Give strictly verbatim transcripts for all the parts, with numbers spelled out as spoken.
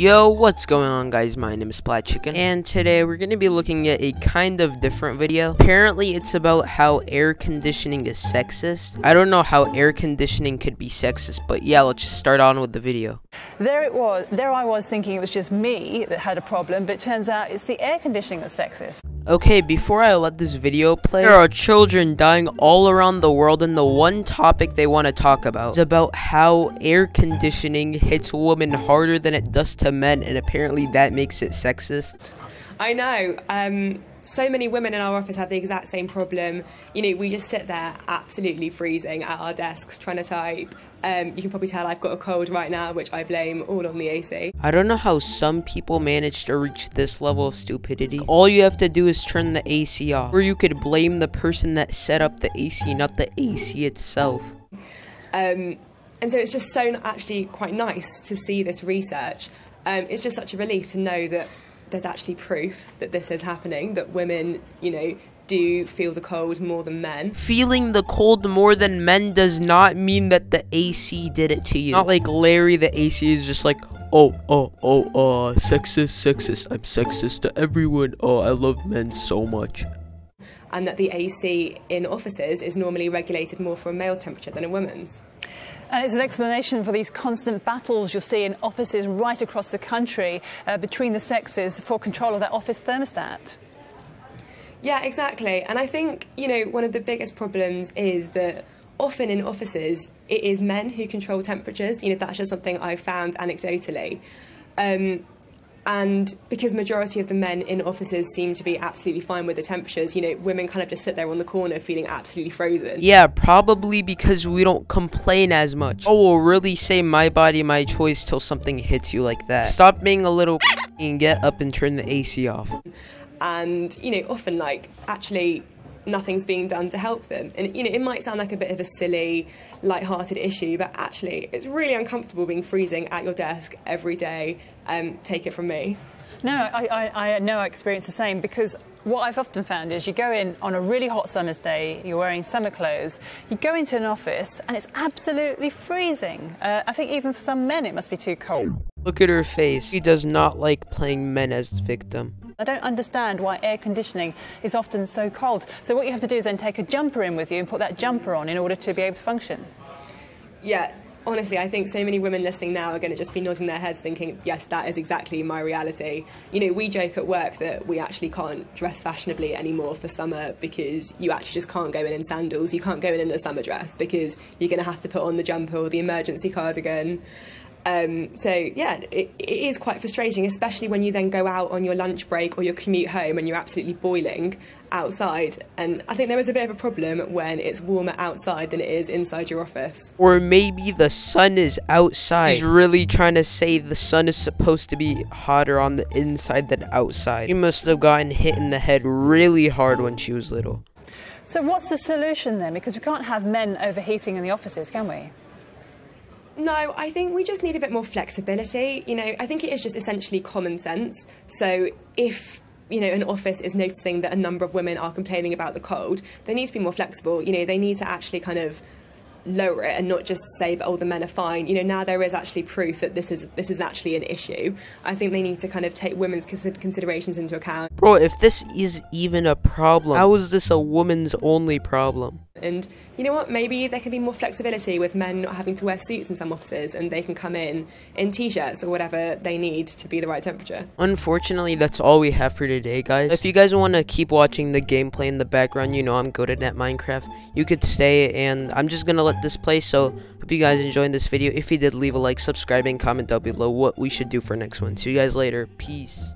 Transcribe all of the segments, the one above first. Yo, what's going on, guys? My name is SplatChicken, and today we're going to be looking at a kind of different video. Apparently, it's about how air conditioning is sexist. I don't know how air conditioning could be sexist, but yeah, let's just start on with the video. There it was. There I was thinking it was just me that had a problem, but it turns out it's the air conditioning that's sexist. Okay, before I let this video play, there are children dying all around the world, and the one topic they want to talk about is about how air conditioning hits women harder than it does to men, and apparently that makes it sexist. I know, um, so many women in our office have the exact same problem. You know, we just sit there absolutely freezing at our desks trying to type. Um, you can probably tell I've got a cold right now, which I blame all on the A C. I don't know how some people manage to reach this level of stupidity. All you have to do is turn the A C off, or you could blame the person that set up the A C, not the A C itself. Um, and so it's just so actually quite nice to see this research. Um, it's just such a relief to know that there's actually proof that this is happening, that women, you know, do feel the cold more than men. Feeling the cold more than men does not mean that the A C did it to you. Not like Larry the A C is just like, oh, oh, oh, uh, sexist, sexist, I'm sexist to everyone, oh, I love men so much. And that the A C in offices is normally regulated more for a male's temperature than a woman's. And it's an explanation for these constant battles you'll see in offices right across the country uh, between the sexes for control of that office thermostat. Yeah, exactly. And I think, you know, one of the biggest problems is that often in offices, it is men who control temperatures. You know, that's just something I've found anecdotally. Um, and because majority of the men in offices seem to be absolutely fine with the temperatures, you know, women kind of just sit there on the corner feeling absolutely frozen. Yeah, probably because we don't complain as much. Oh, we'll really say my body, my choice till something hits you like that. Stop being a little and get up and turn the A C off. And, you know, often, like, actually nothing's being done to help them. And, you know, it might sound like a bit of a silly, light-hearted issue, but actually it's really uncomfortable being freezing at your desk every day. Um, take it from me. No, I, I, I know I experience the same, because what I've often found is you go in on a really hot summer's day, you're wearing summer clothes, you go into an office and it's absolutely freezing. Uh, I think even for some men it must be too cold. Look at her face. She does not like playing men as the victim. I don't understand why air conditioning is often so cold. So what you have to do is then take a jumper in with you and put that jumper on in order to be able to function. Yeah, honestly, I think so many women listening now are going to just be nodding their heads thinking, yes, that is exactly my reality. You know, we joke at work that we actually can't dress fashionably anymore for summer because you actually just can't go in in sandals. You can't go in in a summer dress because you're going to have to put on the jumper or the emergency cardigan. Um, so, yeah, it, it is quite frustrating, especially when you then go out on your lunch break or your commute home and you're absolutely boiling outside. And I think there is a bit of a problem when it's warmer outside than it is inside your office. Or maybe the sun is outside. He's really trying to say the sun is supposed to be hotter on the inside than outside. She must have gotten hit in the head really hard when she was little. So what's the solution then? Because we can't have men overheating in the offices, can we? No, I think we just need a bit more flexibility. You know, I think it is just essentially common sense. So if, you know, an office is noticing that a number of women are complaining about the cold, they need to be more flexible. You know, they need to actually kind of lower it and not just say, but, oh, the men are fine. You know, now there is actually proof that this is this is actually an issue. I think they need to kind of take women's considerations into account. Bro, if this is even a problem, how is this a woman's only problem? And you know what, maybe there can be more flexibility with men not having to wear suits in some offices, and they can come in in t-shirts or whatever they need to be the right temperature. Unfortunately, that's all we have for today, guys. If you guys want to keep watching the gameplay in the background, you know I'm goated at Minecraft. You could stay, and I'm just gonna let this play. So hope you guys enjoyed this video. If you did, leave a like, subscribe, and comment down below what we should do for next one. See you guys later. Peace.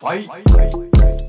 Bye. Bye. Bye.